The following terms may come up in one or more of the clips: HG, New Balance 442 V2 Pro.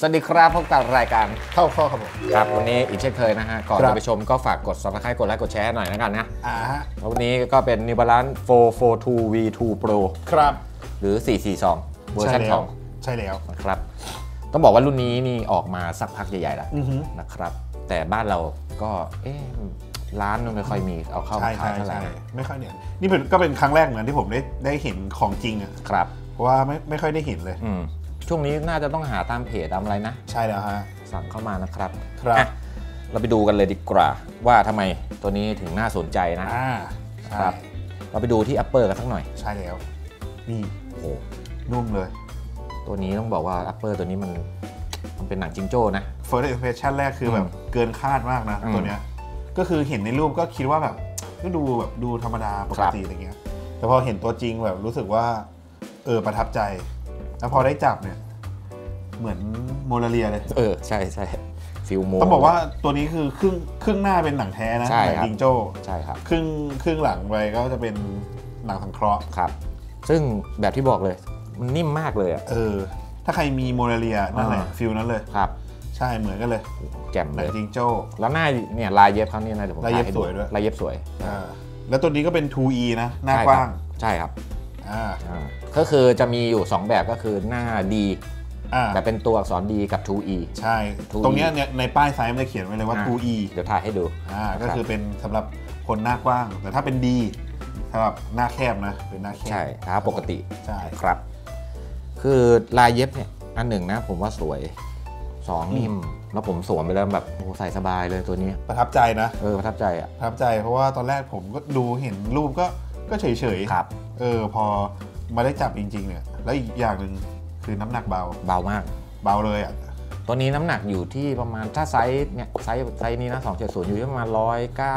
สวัสดีครับพบกับรายการเข้าข้อครับผมครับวันนี้อีกเช่นเคยนะฮะก่อนจะไปชมก็ฝากกด Subscribe กดไลค์กดแชร์หน่อยนะกันนะวันนี้ก็เป็น New Balance 442 V2 Pro ครับหรือ442เวอร์ชัน2ใช่แล้วนะครับต้องบอกว่ารุ่นนี้นี่ออกมาสักพักใหญ่ๆแล้วนะครับแต่บ้านเราก็ร้านมันไม่ค่อยมีเอาเข้าขายเท่าไหร่ไม่ค่อยเนี่ยนี่ก็เป็นครั้งแรกเหมือนที่ผมได้เห็นของจริงอ่ะครับเพราะว่าไม่ค่อยได้เห็นเลยช่วงนี้น่าจะต้องหาตามเพจตามอะไรนะใช่แล้วฮะสั่งเข้ามานะครับครับเราไปดูกันเลยดีกว่าว่าทำไมตัวนี้ถึงน่าสนใจนะครับเราไปดูที่อัปเปอร์กันสักหน่อยใช่แล้วนี่โอ้โหนุ่มเลยตัวนี้ต้องบอกว่าอัปเปอร์ตัวนี้มันเป็นหนังจิงโจ้นะ First Impression แรกคือแบบเกินคาดมากนะตัวเนี้ยก็คือเห็นในรูปก็คิดว่าแบบก็ดูแบบดูธรรมดาปกติอะไรเงี้ยแต่พอเห็นตัวจริงแบบรู้สึกว่าประทับใจแล้วพอได้จับเนี่ยเหมือนโมนาลิซาเลยใช่ใช่ฟิลโมต้องบอกว่าตัวนี้คือครึ่งหน้าเป็นหนังแท้นะหนังจิงโจ้ใช่ครับครึ่งหลังไปก็จะเป็นหนังสังเคราะห์ครับซึ่งแบบที่บอกเลยมันนิ่มมากเลยอ่ะถ้าใครมีโมนาลิซานั่นแหละฟิลนั้นเลยครับใช่เหมือนกันเลยแจ่มเลยจิงโจ้แล้วหน้าเนี่ยลายเย็บเขาเนี่ยนะเดี๋ยวผมลายเย็บสวยด้วยลายเย็บสวยแล้วตัวนี้ก็เป็น 2E นะหน้ากว้างใช่ครับก็คือจะมีอยู่2แบบก็คือหน้าดีแต่เป็นตัวอักษรดีกับ 2E ใช่ตรงนี้ในป้ายไซส์มันจะเขียนไว้เลยว่า 2E เดี๋ยวถ่ายให้ดูก็คือเป็นสำหรับคนหน้ากว้างแต่ถ้าเป็นดีสำหรับหน้าแคบนะเป็นหน้าแคบใช่ครับปกติใช่ครับคือลายเย็บเนี่ยอันหนึ่งนะผมว่าสวย2นิ่มแล้วผมสวมไปแล้วแบบโอ้ใส่สบายเลยตัวนี้ประทับใจนะประทับใจอ่ะประทับใจเพราะว่าตอนแรกผมก็ดูเห็นรูปก็เฉยๆครับพอมาได้จับจริงๆเนี่ยแล้วอีกอย่างหนึ่งคือน้ำหนักเบาเบามากเบาเลยอ่ะตัวนี้น้ำหนักอยู่ที่ประมาณถ้าไซส์เนี่ยไซส์นี้นะ270อยู่ที่ประมาณ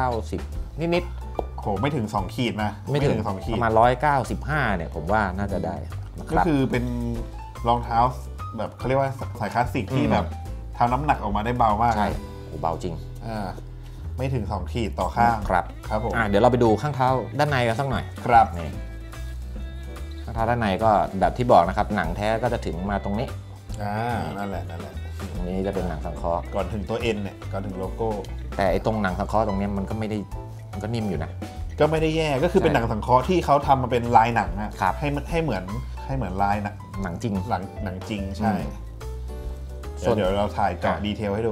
190นิดๆโหไม่ถึง2ขีดนะไม่ถึง2ขีดประมาณ195เนี่ยผมว่าน่าจะได้ก็คือเป็นรองเท้าแบบเขาเรียกว่าสายคลาสสิกที่แบบทำน้ำหนักออกมาได้เบามากใช่เบาจริงไม่ถึง2ขีดต่อข้างครับครับผมเดี๋ยวเราไปดูข้างเท้าด้านในกันสักหน่อยครับนี่ข้างเท้าด้านในก็แบบที่บอกนะครับหนังแท้ก็จะถึงมาตรงนี้นั่นแหละตรงนี้จะเป็นหนังสังเคราะห์ก่อนถึงตัว N เนี่ยก่อนถึงโลโก้แต่ไอ้ตรงหนังสังเคราะห์ตรงนี้มันก็ไม่ได้มันก็นิ่มอยู่นะก็ไม่ได้แย่ก็คือเป็นหนังสังเคราะห์ที่เขาทำมาเป็นลายหนังนะครับให้เหมือนลายหนังจริงหนังจริงใช่เดี๋ยวเราถ่ายเจาะดีเทลให้ดู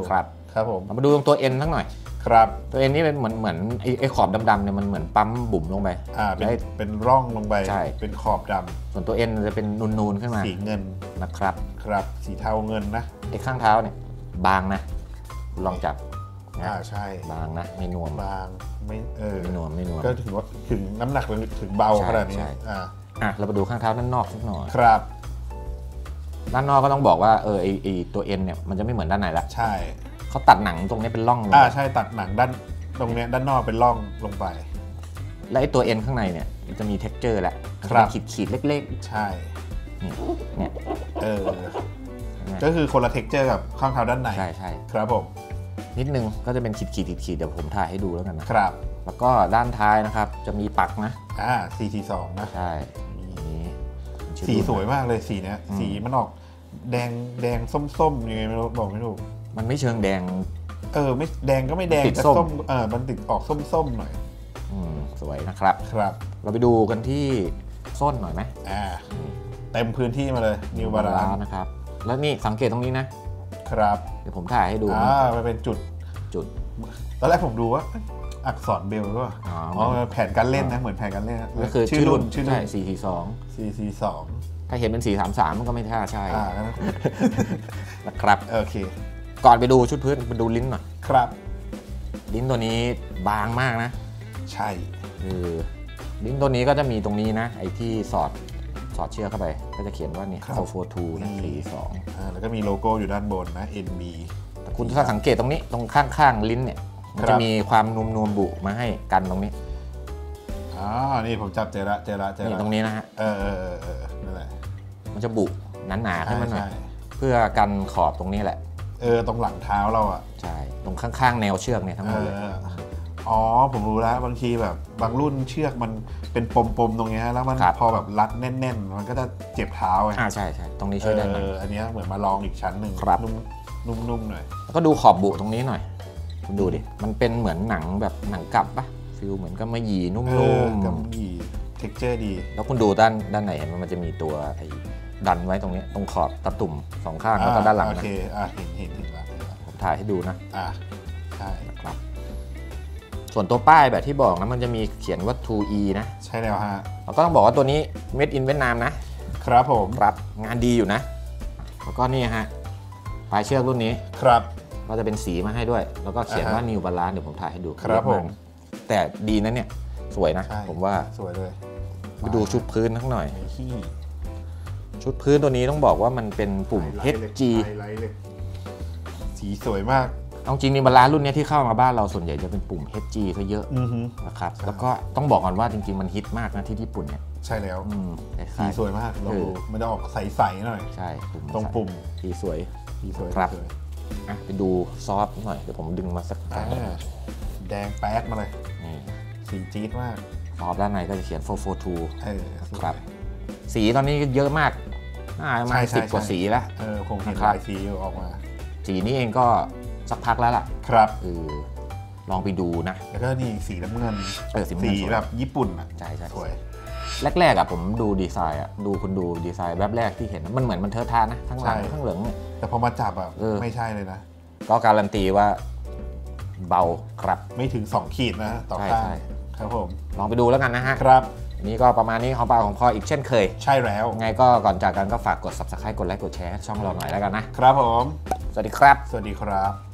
ครับผมมาดูตรงตัว N สักหน่อยครับตัวเองนี่เป็นเหมือนไอ้ขอบดำๆเนี่ยมันเหมือนปั๊มบุ๋มลงไปเป็นร่องลงไปใช่เป็นขอบดำส่วนตัวเอ็นจะเป็นนูนๆขึ้นมาสีเงินนะครับครับสีเทาเงินนะไอ้ข้างเท้าเนี่ยบางนะลองจับใช่บางนะไม่นวมบางไม่นวมก็ถือว่าถึงน้ำหนักถึงเบาขนาดนี้เราไปดูข้างเท้าด้านนอกสักหน่อยครับด้านนอกก็ต้องบอกว่าไอ้ตัวเอ็นเนี่ยมันจะไม่เหมือนด้านในละใช่เขาตัดหนังตรงนี้เป็นร่องลงใช่ตัดหนังด้านตรงนี้ด้านนอกเป็นร่องลงไปและไอตัวเอ็นข้างในเนี่ยจะมีเท็กเจอร์แหละขีดๆเล็กๆใช่เนี่ยก็คือคนละเท็กเจอร์กับข้างเท้าด้านในใช่ครับผมนิดนึงก็จะเป็นขีดๆเดี๋ยวผมถ่ายให้ดูแล้วกันนะครับแล้วก็ด้านท้ายนะครับจะมีปักนะ442นะใช่สีสวยมากเลยสีเนี้ยสีมันออกแดงแดงส้มๆยังไงไม่รู้บอกไม่ถูกมันไม่เชิงแดงไม่แดงก็ไม่แดงแต่ส้มมันติดออกส้มๆหน่อยสวยนะครับครับเราไปดูกันที่ส้นหน่อยไหมเต็มพื้นที่มาเลยนิวบาลานซ์นะครับแล้วนี่สังเกตตรงนี้นะครับเดี๋ยวผมถ่ายให้ดูมันเป็นจุดตอนแรกผมดูว่าอักษรเบลด้วยแผนการเล่นนะเหมือนแผนการเล่นก็คือชื่อรุ่นใช่442ถ้าเห็นเป็น433มันก็ไม่ท่าใช่นะครับโอเคก่อนไปดูชุดพื้นไปดูลิ้นหน่อยครับลิ้นตัวนี้บางมากนะใช่ลิ้นตัวนี้ก็จะมีตรงนี้นะไอ้ที่สอดเชือกเข้าไปก็จะเขียนว่าเนี่ย442แล้วก็มีโลโก้อยู่ด้านบนนะ NB แต่คุณถ้าสังเกตตรงนี้ตรงข้างๆลิ้นเนี่ยมันจะมีความนวมบุมาให้กันตรงนี้นี่ผมจับเจระนี่ตรงนี้นะฮะนั่นแหละมันจะบุหนาๆขึ้นมาหน่อยเพื่อกันขอบตรงนี้แหละตรงหลังเท้าเราอ่ะใช่ตรงข้างๆแนวเชือกเนี่ยทั้งหมดเลย อ๋อผมรู้แล้วบางทีแบบบางรุ่นเชือกมันเป็นปมตรงนี้แล้วมันพอแบบรัดแน่นๆมันก็จะเจ็บเท้าไงใช่ใช่ตรงนี้ช่วยได้อันนี้เหมือนมาลองอีกชั้นหนึ่งนุ่มๆหน่อยแล้วก็ดูขอบบุตรงนี้หน่อยคุณดูดิมันเป็นเหมือนหนังแบบหนังกลับปะฟิลเหมือนก็มะหยี่นุ่มๆกับหยี่เท็กเจอร์ดีแล้วคุณดูด้านไหนมันจะมีตัวไอ้ดันไว้ตรงนี้ตรงขอบตะตุ่มสองข้างแล้วก็ด้านหลังนะโอเคเห็นถึงแล้วผมถ่ายให้ดูนะใช่ครับส่วนตัวป้ายแบบที่บอกนะมันจะมีเขียนว่า 2E นะใช่แล้วฮะเราก็ต้องบอกว่าตัวนี้ Made in Vietnam นะครับผมครับงานดีอยู่นะแล้วก็นี่ฮะปลายเชือกรุ่นนี้ครับก็จะเป็นสีมาให้ด้วยแล้วก็เขียนว่า New Balance เดี๋ยวผมถ่ายให้ดูครับผมแต่ดีนะเนี่ยสวยนะผมว่าสวยเลยไปดูชุดพื้นสักหน่อยชุดพื้นตัวนี้ต้องบอกว่ามันเป็นปุ่ม HG สีสวยมากเอาจริง New Balance รุ่นนี้ที่เข้ามาบ้านเราส่วนใหญ่จะเป็นปุ่ม HG ซะเยอะนะครับแล้วก็ต้องบอกก่อนว่าจริงๆมันฮิตมากนะที่ญี่ปุ่นเนี่ยใช่แล้วสีสวยมากเรามันจะออกใสๆหน่อยใช่ตรงปุ่มสีสวยครับไปดูซอฟต์หน่อยเดี๋ยวผมดึงมาสักแดงแป๊ดมาเลยสีจี๊ดมากซอฟต์ด้านในก็จะเขียน442ครับสีตอนนี้เยอะมากประมาณ10กว่าสีแล้วคงเห็นหลายสีออกมาสีนี้เองก็สักพักแล้วล่ะครับลองไปดูนะแล้วก็นี่สีน้ำเงินสีแบบญี่ปุ่นอ่ะใช่ใช่สวยแรกๆอ่ะผมดูดีไซน์อ่ะคุณดูดีไซน์แบบแรกที่เห็นมันเหมือนมันเทอะทานะทั้งหลังทั้งเหลืองแต่พอมาจับอ่ะไม่ใช่เลยนะก็การันตีว่าเบาครับไม่ถึง2ขีดนะต่อข้างครับผมลองไปดูแล้วกันนะฮะครับนี่ก็ประมาณนี้ของปากของคออีกเช่นเคยใช่แล้วไงก็ก่อนจากกันก็ฝากกด Subscribe กดไลค์กดแชร์ช่องเราหน่อยแล้วกันนะครับผมสวัสดีครับสวัสดีครับ